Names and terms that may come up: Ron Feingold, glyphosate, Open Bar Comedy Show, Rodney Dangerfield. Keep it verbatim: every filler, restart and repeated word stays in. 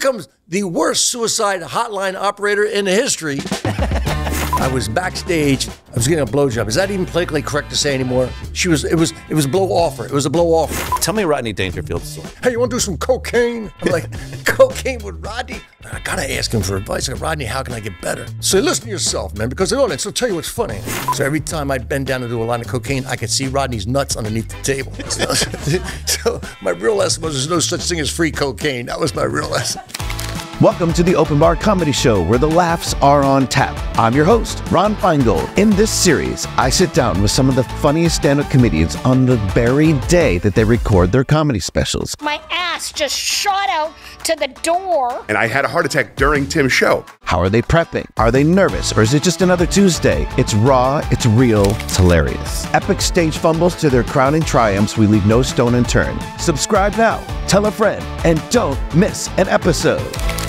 comes the worst suicide hotline operator in history. I was backstage. I was getting a blowjob. Is that even politically correct to say anymore? She was. It was. It was a blow offer. It was a blow offer. Tell me Rodney Dangerfield's story. Hey, you want to do some cocaine? I'm like, cocaine with Rodney? I gotta ask him for advice. Like, Rodney, how can I get better? So listen to yourself, man, because the audience will tell you what's funny. So every time I bend down to do a line of cocaine, I could see Rodney's nuts underneath the table. So, so my real lesson was there's no such thing as free cocaine. That was my real lesson. Welcome to the Open Bar Comedy Show, where the laughs are on tap. I'm your host, Ron Feingold. In this series, I sit down with some of the funniest stand-up comedians on the very day that they record their comedy specials. My ass just shot out to the door. And I had a heart attack during Tim's show. How are they prepping? Are they nervous? Or is it just another Tuesday? It's raw, it's real, it's hilarious. Epic stage fumbles to their crowning triumphs, we leave no stone unturned. Subscribe now, tell a friend, and don't miss an episode.